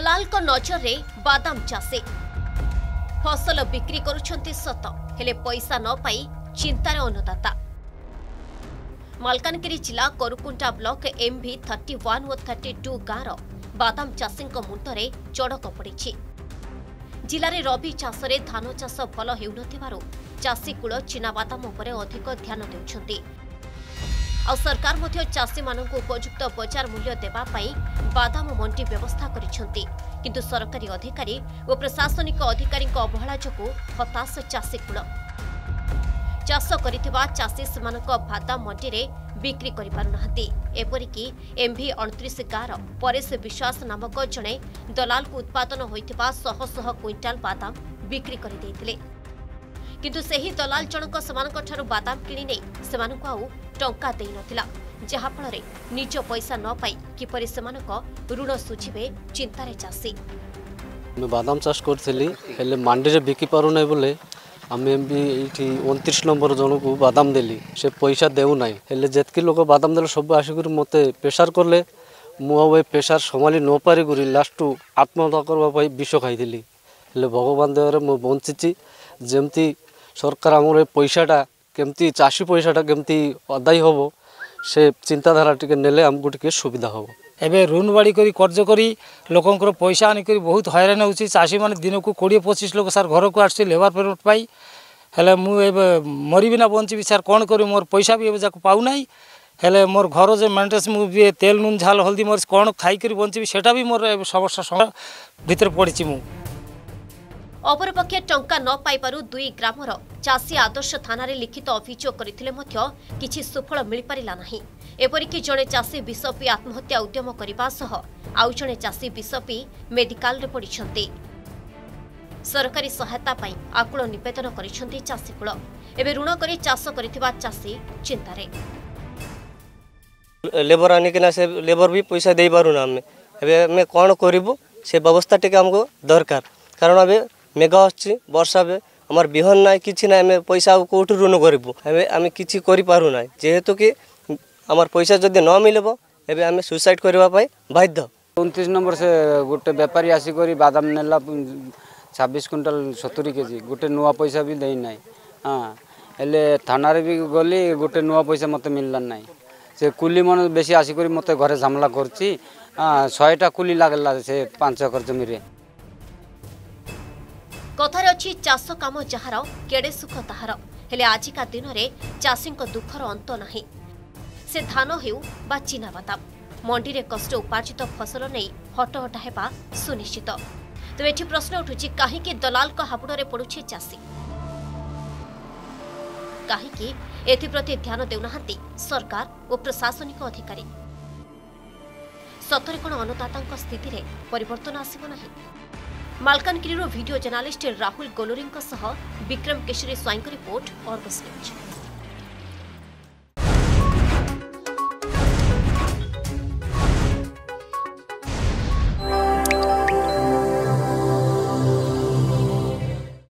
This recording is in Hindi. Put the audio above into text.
दलाल को नजर रे बादाम चाषी फसल बिक्री करुछंती सत हेले पैसा न पाई चिंतार अन्नदाता। मालकानगिरी जिला कोरुकुंडा ब्लॉक एमवी 31 व 32 गाँव बादाम चाषी मुंडरे चड़क पड़ी। जिले में रबी चाष में धान चाष भल हो चाषीकूल चीनाबादाम अधिक ध्यान दे। सरकार मध्य चाषी मानक उपयुक्त बाजार मूल्य देवाई बादाम मंडी व्यवस्था करिसेंती, किंतु सरकारी अधिकारी और प्रशासनिक अधिकारी अवहेला जो हताश चाषीकूल। चाष करिथिबा चाषी सेमानक बादाम मंडी रे बिक्री करिपारुनाहांती। एपरिकि एमवी 29 गाँव परेश विश्वास नामक जड़े दलाल को उत्पादन होइथिबा शह शह क्विंटाल बादाम बिक्री करि दैथिले, किंतु सही दलाल जनक सेमानक ठारु बादाम किनि नै सेमानक आउ टंका देइ नथिला, जहा फलरे निज पैसा न पाई किपरि सेमानक ऋण सुझिबे चिंतारे चाषी। बादाम चाष करथिली हेले मंडी रे बिकि पारु नै बोले आम भी ये 29 नंबर जन को बादाम देली से पैसा देऊना हेल्ले जितकी लोक बादाम देले सब आसिक मत प्रेसार कले मुझे प्रेसार संभाली नपारिक लास्ट आत्महत्या करवाई विष खाई भगवान देवर मु बंची जमती सरकार आम पैसाटा केमती चाषी पैसाटा केमती अदाय हम से चिंताधारा टी ने आमको टे सुविधा हम। एवं ऋण बाड़ी करी कर्ज करी लोकंर पैसा आनिक बहुत हैरान होची। चाषी मैंने दिन को 20-25 लोक सार घर को आस लेबर पेमेंट पाई हेले मुझे मरबी ना बंचीबी सार कौन करी मोर पैसा भी एवं पाऊना हेले मोर घर जो मेन्टेन्स मुझे तेल नून झाल हल्दी मरीच कौन खाई बंचीबी सेटा भी मोर समस्या भितर पड़ी। मु अपरपक्षे टंका न पाइबारु दुई ग्रामर चाषी आदर्श थाना लिखित अभियोग करथिले मध्य किछि सुफल मिल पारिला नाही। एपरिकि जड़े चाषी विष पी आत्महत्या उद्यम करने सह आउ जड़े चाषी विष पी मेडिकल पड़ते। सरकारी सहायता पाई आकुल निवेदन करिसेंती चाषीकूल। एबे ऋण करी चाष करथिबा चाषी चिंतारे। लेबर आनिकना से लेबर भी पैसा दे पारु ना हमें। एबे हमें कोन करिवो से व्यवस्था टिके हमको दरकार, कारण अबे मेघ आसछि वर्षा आमर बिहन ना किछि ना हमें पैसा कोठु ऋण करबो आम किछि करि पारु ना, जेहेतु कि आमर पैसा जदि न मिलबो एबे आम सुसाइड करबा पई बाध्य। 29 नंबर से गोटे व्यापारी आसी करी बादाम नेला 26 क्विंटल 70 केजी गोटे नुआ पैसा भी देई ना। हां हेले थाना रे भी गली गोटे नुआ पैसा मते मिलला ना। से कुली मन बेसी आसी करी मते घरे झमला करछि 100टा कुली लागला से 5 एकर जमी रे। कथार अच्छी चाष कम जार केड़े सुख ताहार हेले आजिका दिन में चाषी दुखर अंत ना। से धान हेउ बा चीनाबादाम मंडी रे कष्ट उपार्जित फसल नहीं हटहटा हेबा सुनिश्चित। तो ये प्रश्न उठुची काहीकि दलाल को हाबुड़े पड़ुछे चाषी, काहीकि एथिप्रति ध्यान देउनाहांती सरकार और प्रशासनिक अधिकारी। सतरे कोन अन्नदाता स्थिति रे परिवर्तन आसीबो नाही। मालकानगिरी रो वीडियो जर्नालिस्ट राहुल गोलोरी सह विक्रम केशरी स्वाई रिपोर्ट और बस।